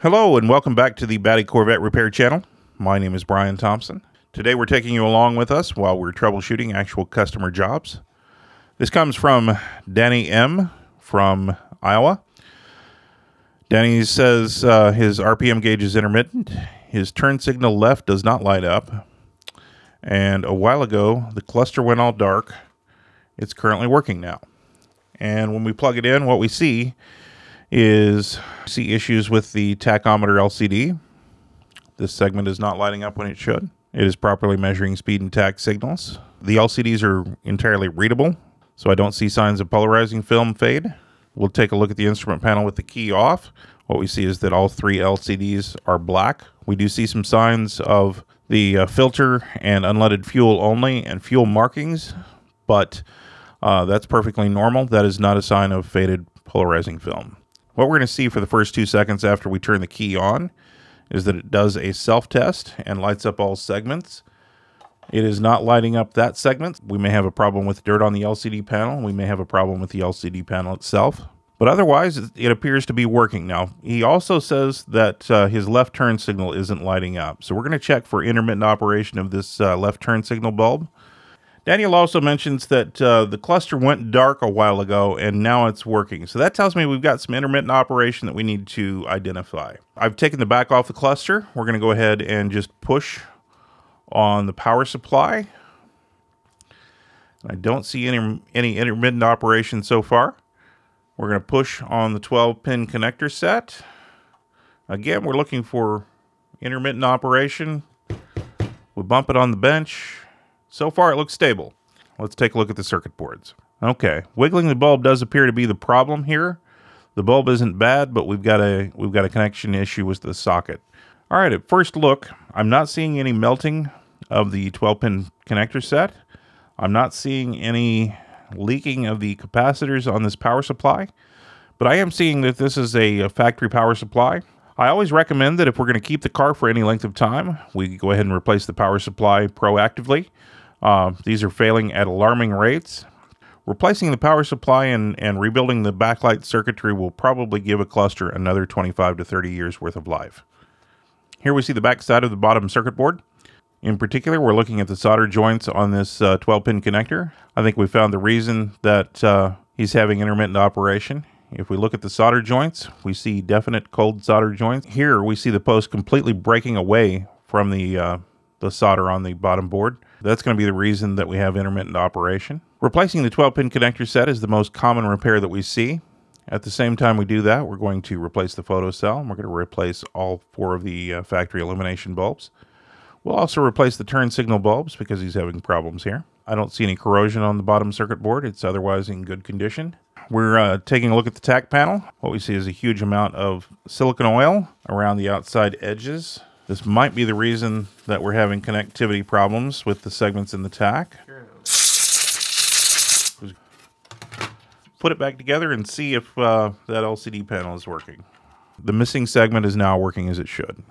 Hello and welcome back to the Batee Corvette Repair Channel. My name is Brian Thompson. Today we're taking you along with us while we're troubleshooting actual customer jobs. This comes from Danny M from Iowa. Danny says his RPM gauge is intermittent, his turn signal left does not light up, and a while ago the cluster went all dark. It's currently working now. And when we plug it in, what we see is issues with the tachometer LCD. This segment is not lighting up when it should. It is properly measuring speed and tach signals. The LCDs are entirely readable, so I don't see signs of polarizing film fade. We'll take a look at the instrument panel with the key off. What we see is that all three LCDs are black. We do see some signs of the filter and unleaded fuel only and fuel markings, but that's perfectly normal. That is not a sign of faded polarizing film. What we're going to see for the first 2 seconds after we turn the key on is that it does a self-test and lights up all segments. It is not lighting up that segment. We may have a problem with dirt on the LCD panel. We may have a problem with the LCD panel itself. But otherwise, it appears to be working now. He also says that his left turn signal isn't lighting up. So we're going to check for intermittent operation of this left turn signal bulb. Daniel also mentions that the cluster went dark a while ago and now it's working. So that tells me we've got some intermittent operation that we need to identify. I've taken the back off the cluster. We're going to go ahead and just push on the power supply. I don't see any intermittent operation so far. We're going to push on the 12-pin connector set. Again, we're looking for intermittent operation. We bump it on the bench. So far, it looks stable. Let's take a look at the circuit boards. Okay, wiggling the bulb does appear to be the problem here. The bulb isn't bad, but we've got a connection issue with the socket. All right, at first look, I'm not seeing any melting of the 12-pin connector set. I'm not seeing any leaking of the capacitors on this power supply, but I am seeing that this is a factory power supply. I always recommend that if we're going to keep the car for any length of time, we go ahead and replace the power supply proactively. These are failing at alarming rates. Replacing the power supply and rebuilding the backlight circuitry will probably give a cluster another 25 to 30 years worth of life. Here we see the back side of the bottom circuit board. In particular, we're looking at the solder joints on this 12-pin connector. I think we found the reason that he's having intermittent operation. If we look at the solder joints, we see definite cold solder joints. Here we see the post completely breaking away from the solder on the bottom board. That's going to be the reason that we have intermittent operation. Replacing the 12-pin connector set is the most common repair that we see. At the same time we do that, we're going to replace the photocell, and we're going to replace all four of the factory illumination bulbs. We'll also replace the turn signal bulbs because he's having problems here. I don't see any corrosion on the bottom circuit board. It's otherwise in good condition. We're taking a look at the tack panel. What we see is a huge amount of silicone oil around the outside edges. This might be the reason that we're having connectivity problems with the segments in the tack. Put it back together and see if that LCD panel is working. The missing segment is now working as it should.